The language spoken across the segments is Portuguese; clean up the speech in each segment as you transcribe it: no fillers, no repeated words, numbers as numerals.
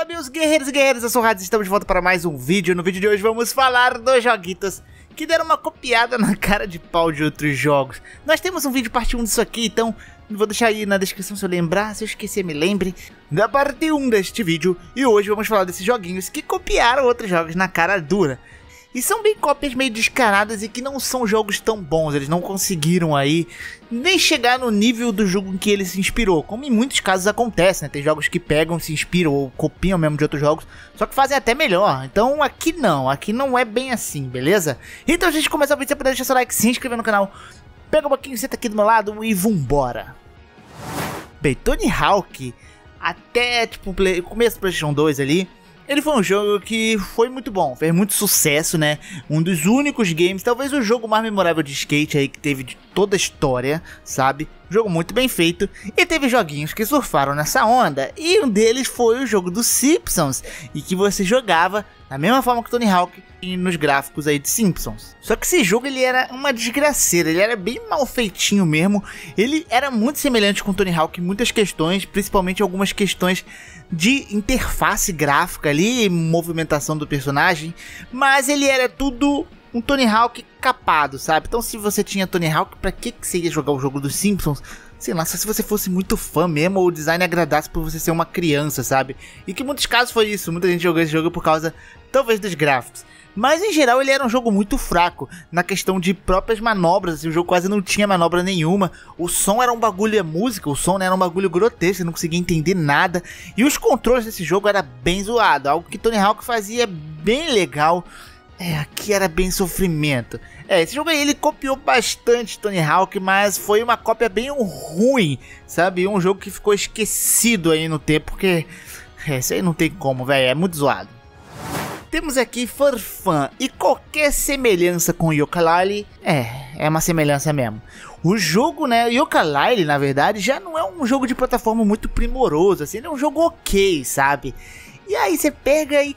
Fala, meus guerreiros e guerreiras, eu sou o Raditz, estamos de volta para mais um vídeo. No vídeo de hoje vamos falar dos joguitos que deram uma copiada na cara de pau de outros jogos. Nós temos um vídeo parte 1 disso aqui, então vou deixar aí na descrição se eu lembrar, se eu esquecer me lembre, da parte 1 deste vídeo. E hoje vamos falar desses joguinhos que copiaram outros jogos na cara dura. E são bem cópias meio descaradas e que não são jogos tão bons, eles não conseguiram aí nem chegar no nível do jogo em que ele se inspirou, como em muitos casos acontece, né? Tem jogos que pegam, se inspiram ou copiam mesmo de outros jogos, só que fazem até melhor. Então aqui não é bem assim, beleza? Então a gente começa o vídeo, você pode deixar seu like, se inscrever no canal, pega um pouquinho, senta aqui do meu lado e vambora! Bem, Tony Hawk, até tipo o começo do PlayStation 2 ali, ele foi um jogo que foi muito bom, fez muito sucesso, né? Um dos únicos games, talvez o jogo mais memorável de skate aí que teve de toda a história, sabe? Um jogo muito bem feito. E teve joguinhos que surfaram nessa onda. E um deles foi o jogo dos Simpsons, e que você jogava da mesma forma que Tony Hawk e nos gráficos aí de Simpsons. Só que esse jogo ele era uma desgraceira, ele era bem mal feitinho mesmo. Ele era muito semelhante com Tony Hawk em muitas questões, principalmente algumas questões de interface gráfica ali, movimentação do personagem, mas ele era tudo um Tony Hawk capado, sabe? Então se você tinha Tony Hawk, pra que você ia jogar o jogo dos Simpsons? Sei lá, só se você fosse muito fã mesmo, ou o design agradasse por você ser uma criança, sabe? E que em muitos casos foi isso, muita gente jogou esse jogo por causa, talvez, dos gráficos. Mas em geral ele era um jogo muito fraco na questão de próprias manobras, assim, o jogo quase não tinha manobra nenhuma. O som era um bagulho, a música, o som, né, era um bagulho grotesco, você não conseguia entender nada. E os controles desse jogo era bem zoado, algo que Tony Hawk fazia bem legal. É, aqui era bem sofrimento. É, esse jogo aí ele copiou bastante Tony Hawk, mas foi uma cópia bem ruim, sabe? Um jogo que ficou esquecido aí no tempo, porque isso aí não tem como, velho, é muito zoado. Temos aqui Furfã, e qualquer semelhança com Yooka-Laylee é uma semelhança mesmo. O jogo, né, Yooka-Laylee, na verdade, já não é um jogo de plataforma muito primoroso, assim, ele é um jogo ok, sabe? E aí você pega e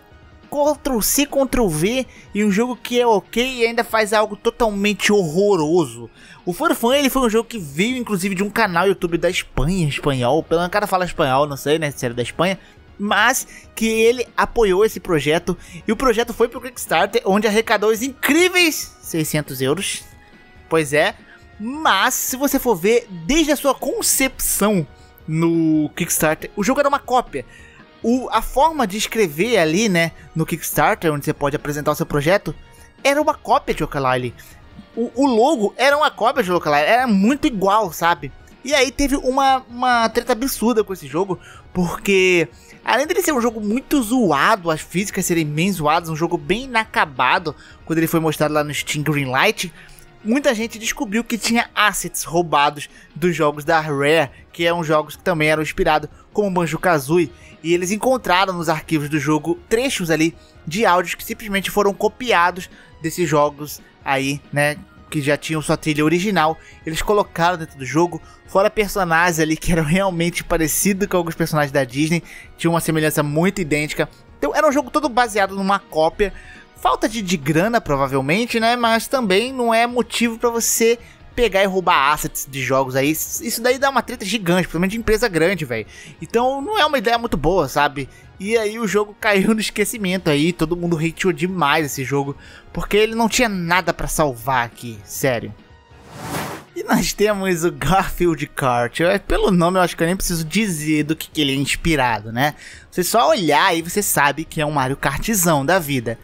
Ctrl-C, Ctrl-V e um jogo que é ok e ainda faz algo totalmente horroroso. O Furfã, ele foi um jogo que veio inclusive de um canal YouTube da Espanha, espanhol, pelo menos o cara fala espanhol, não sei, né, se era da Espanha, mas que ele apoiou esse projeto e o projeto foi pro Kickstarter, onde arrecadou os incríveis 600 euros, pois é, mas se você for ver, desde a sua concepção no Kickstarter, o jogo era uma cópia. A forma de escrever ali, né, no Kickstarter, onde você pode apresentar o seu projeto, era uma cópia de Yooka-Laylee. O logo era uma cópia de Yooka-Laylee, era muito igual, sabe? E aí teve uma treta absurda com esse jogo, porque além dele ser um jogo muito zoado, as físicas serem bem zoadas, um jogo bem inacabado, quando ele foi mostrado lá no Steam Greenlight, muita gente descobriu que tinha assets roubados dos jogos da Rare, que eram jogos que também eram inspirados, como Banjo-Kazooie, e eles encontraram nos arquivos do jogo trechos ali de áudios que simplesmente foram copiados desses jogos aí, né, que já tinham sua trilha original, eles colocaram dentro do jogo, fora personagens ali que eram realmente parecidos com alguns personagens da Disney, tinha uma semelhança muito idêntica, então era um jogo todo baseado numa cópia. Falta de grana, provavelmente, né? Mas também não é motivo pra você pegar e roubar assets de jogos aí. Isso daí dá uma treta gigante, principalmente de empresa grande, velho. Então não é uma ideia muito boa, sabe? E aí o jogo caiu no esquecimento aí. Todo mundo hateou demais esse jogo, porque ele não tinha nada pra salvar aqui, sério. E nós temos o Garfield Kart. Pelo nome eu acho que eu nem preciso dizer do que ele é inspirado, né? Você só olhar e você sabe que é um Mario Kartzão da vida.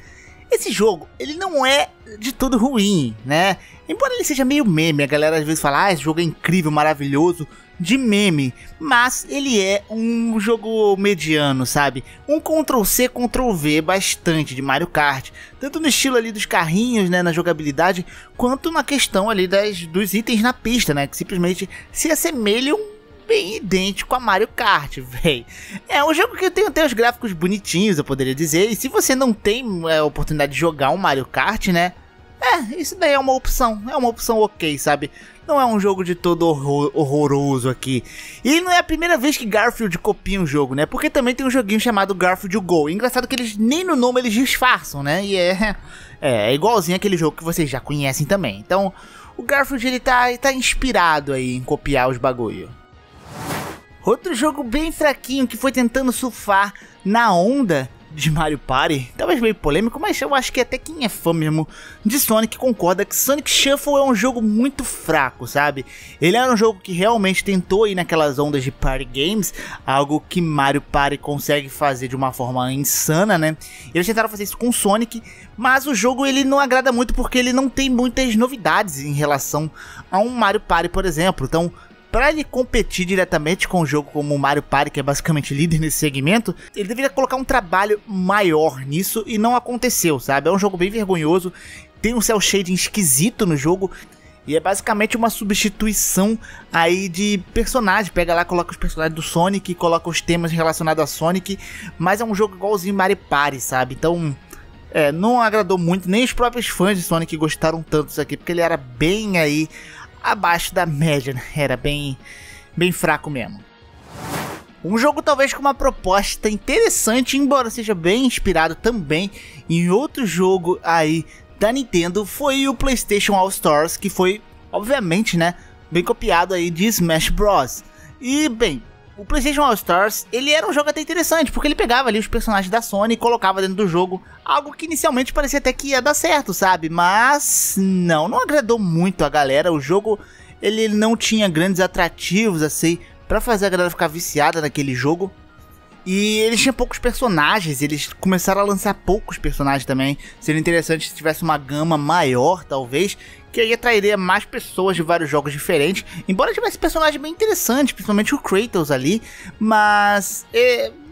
Esse jogo, ele não é de todo ruim, né? Embora ele seja meio meme, a galera às vezes fala, ah, esse jogo é incrível, maravilhoso, de meme. Mas ele é um jogo mediano, sabe? Um Ctrl-C, Ctrl-V bastante de Mario Kart. Tanto no estilo ali dos carrinhos, né, na jogabilidade, quanto na questão ali dos itens na pista, né? Que simplesmente se assemelham bem idêntico a Mario Kart, velho. É um jogo que tem até os gráficos bonitinhos, eu poderia dizer. E se você não tem a oportunidade de jogar um Mario Kart, né? Isso daí é uma opção. É uma opção ok, sabe? Não é um jogo de todo horroroso aqui. E não é a primeira vez que Garfield copia um jogo, né? Porque também tem um joguinho chamado Garfield Go. E engraçado que eles nem no nome eles disfarçam, né? E é igualzinho aquele jogo que vocês já conhecem também. Então, o Garfield ele tá inspirado aí em copiar os bagulho. Outro jogo bem fraquinho que foi tentando surfar na onda de Mario Party, talvez meio polêmico, mas eu acho que até quem é fã mesmo de Sonic concorda que Sonic Shuffle é um jogo muito fraco, sabe? Ele era um jogo que realmente tentou ir naquelas ondas de party games, algo que Mario Party consegue fazer de uma forma insana, né? Eles tentaram fazer isso com Sonic, mas o jogo ele não agrada muito porque ele não tem muitas novidades em relação a um Mario Party, por exemplo. Então, para ele competir diretamente com um jogo como o Mario Party, que é basicamente líder nesse segmento, ele deveria colocar um trabalho maior nisso e não aconteceu, sabe? É um jogo bem vergonhoso, tem um cel shading esquisito no jogo e é basicamente uma substituição aí de personagens. Pega lá, coloca os personagens do Sonic, coloca os temas relacionados a Sonic, mas é um jogo igualzinho Mario Party, sabe? Então, não agradou muito, nem os próprios fãs de Sonic gostaram tanto disso aqui, porque ele era bem aí abaixo da média, né? Era bem fraco mesmo. Um jogo talvez com uma proposta interessante, embora seja bem inspirado também em outro jogo aí da Nintendo, foi o PlayStation All-Stars, que foi, obviamente, né, bem copiado aí de Smash Bros. E, bem, o PlayStation All-Stars, ele era um jogo até interessante, porque ele pegava ali os personagens da Sony e colocava dentro do jogo, algo que inicialmente parecia até que ia dar certo, sabe? Mas não agradou muito a galera. O jogo, ele não tinha grandes atrativos, assim, pra fazer a galera ficar viciada naquele jogo. E eles tinham poucos personagens, eles começaram a lançar poucos personagens também. Seria interessante se tivesse uma gama maior, talvez, que aí atrairia mais pessoas de vários jogos diferentes. Embora tivesse personagem bem interessante, principalmente o Kratos ali, mas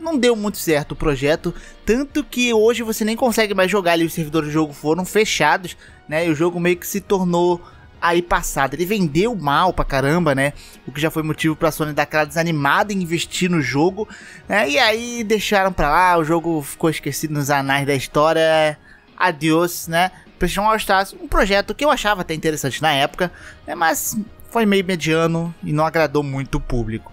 não deu muito certo o projeto. Tanto que hoje você nem consegue mais jogar ali, os servidores do jogo foram fechados, né? E o jogo meio que se tornou aí passado. Ele vendeu mal pra caramba, né? O que já foi motivo pra Sony dar aquela desanimada em investir no jogo, né? E aí deixaram pra lá, o jogo ficou esquecido nos anais da história. Adeus, né? PlayStation All-Stars, um projeto que eu achava até interessante na época, né? Mas foi meio mediano e não agradou muito o público.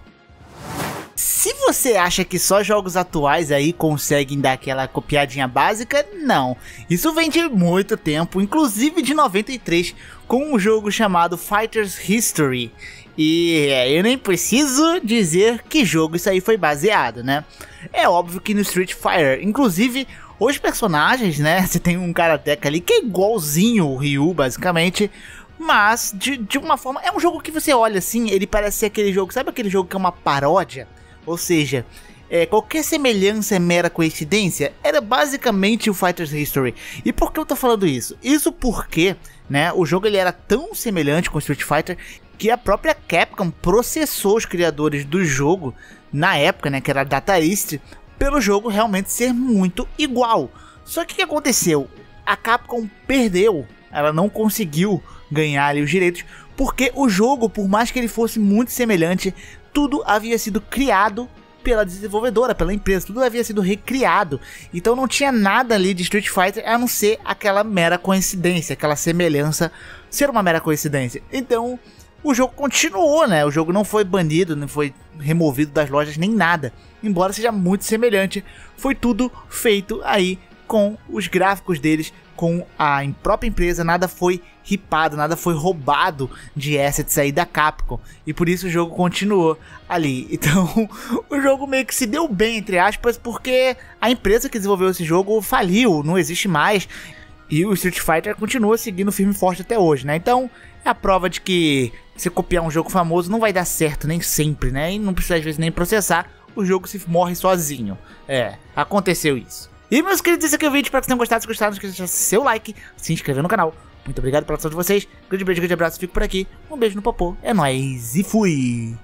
Se você acha que só jogos atuais aí conseguem dar aquela copiadinha básica, não. Isso vem de muito tempo, inclusive de 93, com um jogo chamado Fighters History. E eu nem preciso dizer que jogo isso aí foi baseado, né? É óbvio que no Street Fighter, inclusive, os personagens, né? Você tem um karateka ali que é igualzinho o Ryu, basicamente. Mas, de uma forma, é um jogo que você olha assim, ele parece ser aquele jogo, sabe aquele jogo que é uma paródia? Ou seja, qualquer semelhança é mera coincidência. Era basicamente o Fighters History. E por que eu tô falando isso? Isso porque, né, o jogo ele era tão semelhante com Street Fighter que a própria Capcom processou os criadores do jogo na época, né, que era a Data East, pelo jogo realmente ser muito igual. Só que o que aconteceu? A Capcom perdeu, ela não conseguiu ganhar ali os direitos, porque o jogo, por mais que ele fosse muito semelhante, tudo havia sido criado pela desenvolvedora, pela empresa, tudo havia sido recriado. Então não tinha nada ali de Street Fighter a não ser aquela mera coincidência, aquela semelhança ser uma mera coincidência. Então o jogo continuou, né? O jogo não foi banido, não foi removido das lojas nem nada. Embora seja muito semelhante, foi tudo feito aí com os gráficos deles, com a própria empresa, nada foi ripado, nada foi roubado de assets aí da Capcom, e por isso o jogo continuou ali. Então o jogo meio que se deu bem, entre aspas, porque a empresa que desenvolveu esse jogo faliu, não existe mais, e o Street Fighter continua seguindo firme e forte até hoje, né? Então é a prova de que você copiar um jogo famoso não vai dar certo nem sempre, né? E não precisa às vezes nem processar, o jogo se morre sozinho. Aconteceu isso. E, meus queridos, esse aqui é o vídeo. Espero que vocês tenham gostado. Se gostaram, não esqueça de deixar seu like, se inscrever no canal. Muito obrigado pela atenção de vocês. Grande beijo, grande abraço. Fico por aqui. Um beijo no popô. É nóis e fui!